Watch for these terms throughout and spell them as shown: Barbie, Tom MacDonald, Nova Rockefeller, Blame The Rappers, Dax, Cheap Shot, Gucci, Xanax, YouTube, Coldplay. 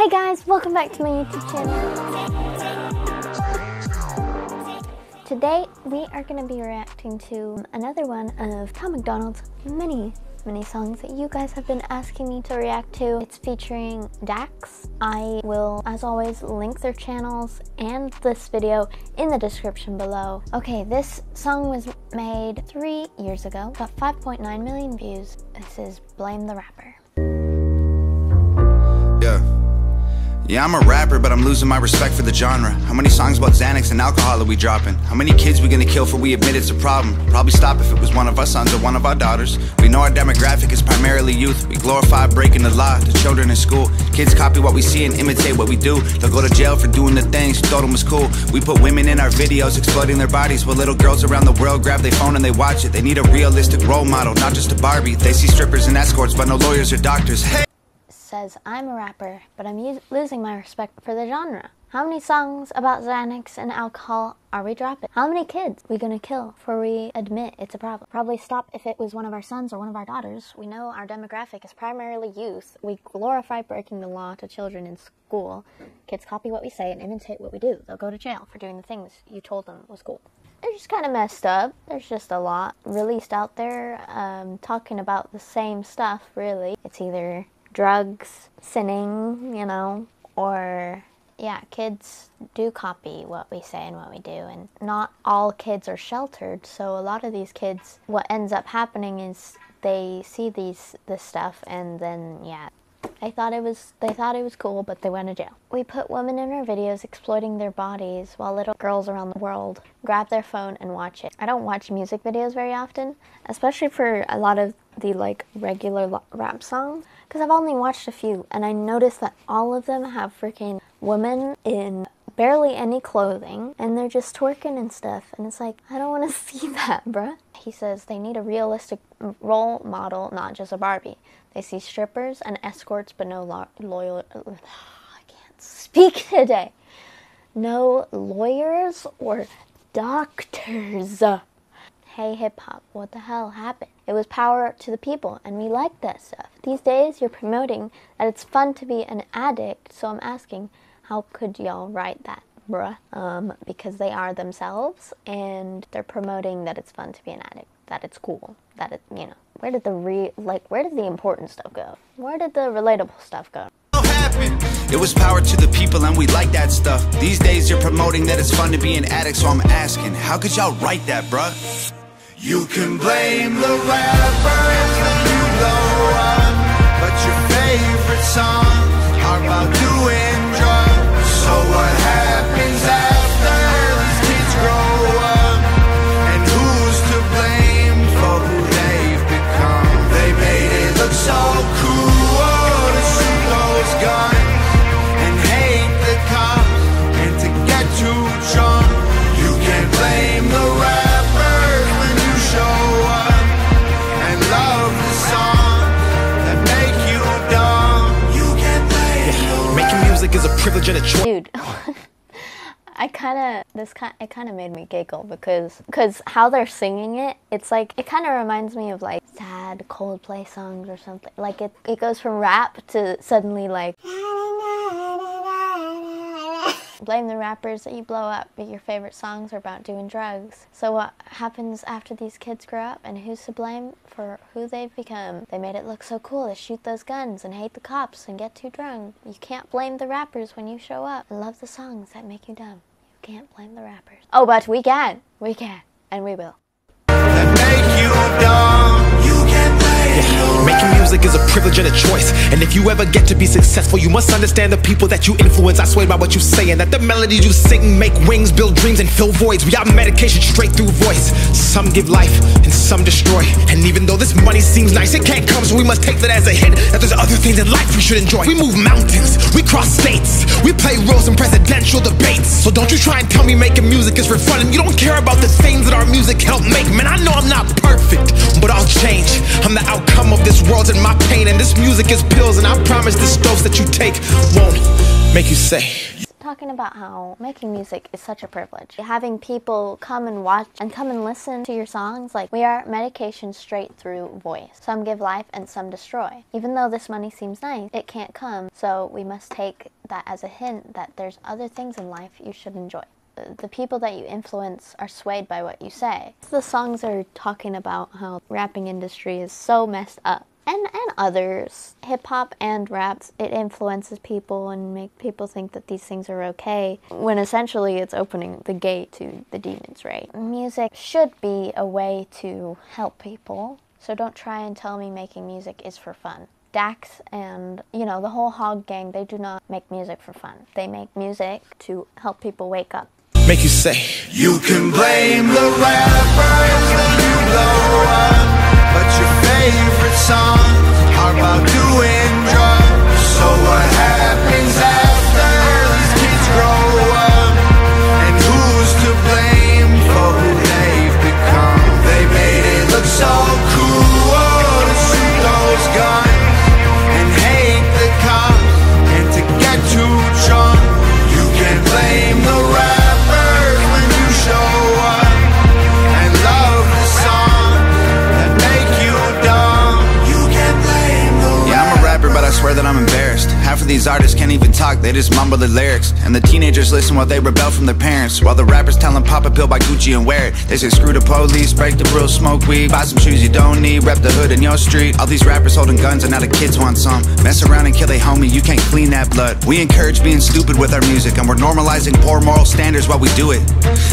Hey guys, welcome back to my YouTube channel. Today we are going to be reacting to another one of Tom MacDonald's many songs that you guys have been asking me to react to. It's featuring Dax. I will, as always, link their channels and this video in the description below. Okay, this song was made 3 years ago, got 5.9 million views. This is Blame the Rapper. Yeah, I'm a rapper, but I'm losing my respect for the genre. How many songs about Xanax and alcohol are we dropping? How many kids we gonna kill for we admit it's a problem? Probably stop if it was one of our sons or one of our daughters. We know our demographic is primarily youth. We glorify breaking the law to children in school. Kids copy what we see and imitate what we do. They'll go to jail for doing the things you told them was cool. We put women in our videos exploiting their bodies, while little girls around the world grab their phone and they watch it. They need a realistic role model, not just a Barbie. They see strippers and escorts, but no lawyers or doctors. Hey! Says, I'm a rapper, but I'm losing my respect for the genre. How many songs about Xanax and alcohol are we dropping? How many kids we gonna kill before we admit it's a problem? Probably stop if it was one of our sons or one of our daughters. We know our demographic is primarily youth. We glorify breaking the law to children in school. Kids copy what we say and imitate what we do. They'll go to jail for doing the things you told them was cool. They're just kind of messed up. There's just a lot released out there talking about the same stuff, really. It's either drugs, sinning, you know, or yeah, kids do copy what we say and what we do, and not all kids are sheltered, so a lot of these kids, what ends up happening is they see this stuff, and then yeah, they thought it was cool, but they went to jail. We put women in our videos exploiting their bodies, while little girls around the world grab their phone and watch it. I don't watch music videos very often, especially for a lot of the like regular rap songs, because I've only watched a few, and I noticed that all of them have freaking women in barely any clothing, and they're just twerking and stuff, and it's like, I don't want to see that, bruh. He says they need a realistic role model, not just a Barbie. They see strippers and escorts, but no loyal... I can't speak today. No lawyers or doctors. Hey, hip-hop, what the hell happened? It was power to the people, and we like that stuff. These days, you're promoting that it's fun to be an addict, so I'm asking, how could y'all write that, bruh? Because they are themselves, and they're promoting that it's fun to be an addict, that it's cool, that it, you know. Where did the where did the important stuff go? Where did the relatable stuff go? It was power to the people, and we like that stuff. These days, you're promoting that it's fun to be an addict, so I'm asking, how could y'all write that, bruh? You can blame the rappers when you blow up, but your favorite songs are about doing drugs. So what happens after these kids grow up? And who's to blame for who they've become? They made it look so cool to shoot those guns and hate the cops and to get too drunk. You can blame the rappers when you show up and love the song that make you dumb. You can blame the rappers. Making music is a privilege and a choice. It kind of made me giggle because how they're singing it, it's like, it kind of reminds me of like sad Coldplay songs or something. Like it goes from rap to suddenly like blame the rappers that you blow up, but your favorite songs are about doing drugs. So what happens after these kids grow up, and who's to blame for who they've become? They made it look so cool to shoot those guns and hate the cops and get too drunk. You can't blame the rappers when you show up and love the songs that make you dumb. Can't blame the rappers. Oh, but we can, and we will. That make you dumb. You can blame you. Making music is a privilege and a choice, and if you ever get to be successful, you must understand the people that you influence. I swear by what you say, and that the melodies you sing make wings, build dreams, and fill voids. We are medication straight through voice. Some give life, and some destroy. And even though this money seems nice, it can't come, so we must take that as a hint. That there's other things in life we should enjoy. We move mountains, we cross states, we play roles in presidential debates. So don't you try and tell me making music is for fun, and you don't care about the things that our music helped make. Man, I know I'm not perfect, but I'll change. I'm the outcome of this world and my pain, and this music is pills, and I promise this dose that you take won't make you say. talking about how making music is such a privilege. Having people come and watch and come and listen to your songs, like we are medication straight through voice. Some give life and some destroy. Even though this money seems nice, it can't come, so we must take that as a hint that there's other things in life you should enjoy. The people that you influence are swayed by what you say. The songs are talking about how the rapping industry is so messed up. And others, hip-hop and raps, it influences people and make people think that these things are okay, when essentially it's opening the gate to the demons, right? Music should be a way to help people, so don't try and tell me making music is for fun. Dax and, you know, the whole hog gang, they do not make music for fun. They make music to help people wake up. Make you say, you can blame the rappers when you blow up, but your favorite songs are about doing drugs. So what happens after these kids grow up, and who's to blame for who they've become? They made it look so cool to shoot those guns and hate the cops and to get too drunk. You can blame the rappers that I'm embarrassed. Half of these artists can't even talk, they just mumble their lyrics. And the teenagers listen while they rebel from their parents, while the rappers tell them pop a pill by Gucci and wear it. They say screw the police, break the rules, smoke weed, buy some shoes you don't need, rep the hood in your street. All these rappers holding guns and now the kids want some. Mess around and kill a homie, you can't clean that blood. We encourage being stupid with our music, and we're normalizing poor moral standards while we do it.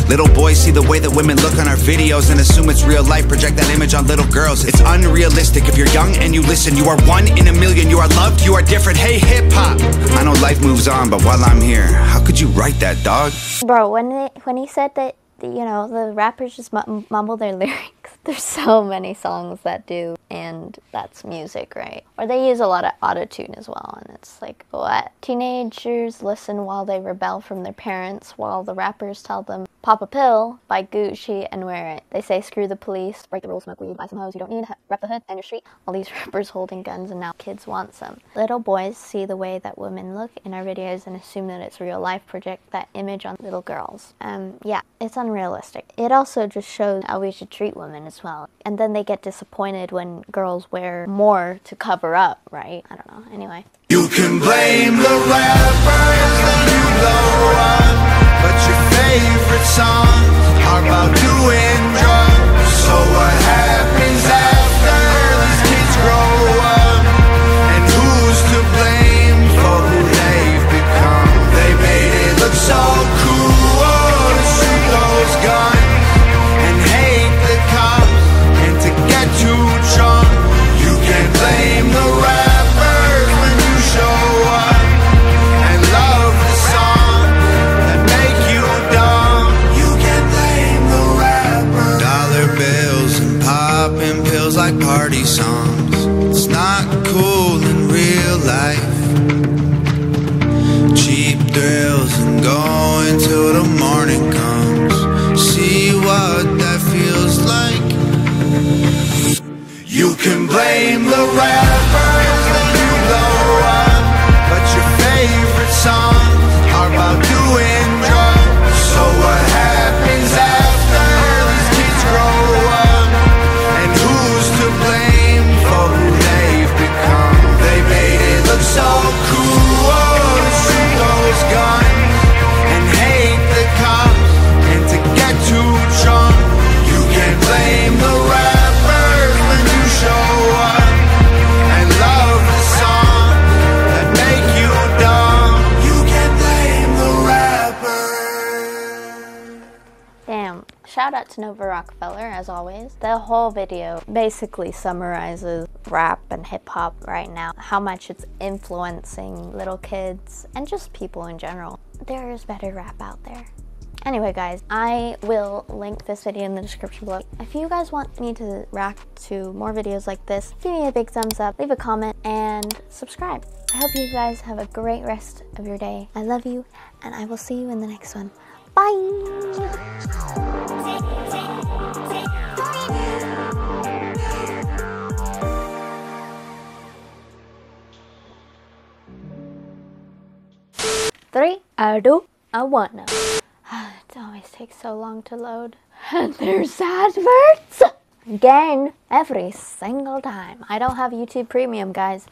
Little boys see the way that women look on our videos and assume it's real life, project that image on little girls. It's unrealistic. If you're young and you listen, you are one in a million. You are loved, you are different. Hey, hip-hop, I know life moves on, but while I'm here, how could you write that, dog? Bro, when he said that, you know, the rappers just mumble their lyrics, there's so many songs that do, and that's music, right? Or they use a lot of autotune as well, and it's like, what? Teenagers listen while they rebel from their parents, while the rappers tell them pop a pill, buy Gucci, and wear it. They say screw the police, break the rules, smoke weed, buy some hoes you don't need, rep the hood and your street. All these rappers holding guns and now kids want some. Little boys see the way that women look in our videos and assume that it's real life, project that image on little girls. Yeah, it's unrealistic. It also just shows how we should treat women as well. And then they get disappointed when girls wear more to cover up, right? I don't know, anyway. You can blame the rappers when you blow up, but your favorite songs are about doing drugs. So what happens after these kids grow up, and who's to blame for who they've become? They made it look so cool to shoot those guns and hate the cops and to get too drunk. You can't blame the rappers when you show up and love the song that make you dumb. You can't blame the rappers. Dollar bills and popping pills like party songs. It's not cool in real life. Cheap thrills and going till the morning comes. See what that feels like. You can blame the rappers when you blow up, but your favorite songs are about doing drugs. So what happens after these kids grow up, and who's to blame for who they've become? They made it look so cool to shoot those guns and hate the cops and to get too drunk. You can't blame the rappers when you show up and love the song that make you dumb. You can't blame the rappers. Damn. Shout out to Nova Rockefeller, as always. The whole video basically summarizes rap and hip-hop right now, how much it's influencing little kids and just people in general. There is better rap out there. Anyway guys, I will link this video in the description below. If you guys want me to react to more videos like this, give me a big thumbs up, leave a comment, and subscribe. I hope you guys have a great rest of your day. I love you, and I will see you in the next one. Bye! Three, I do. I want them. It always takes so long to load. And there's adverts! Again, every single time. I don't have YouTube Premium, guys.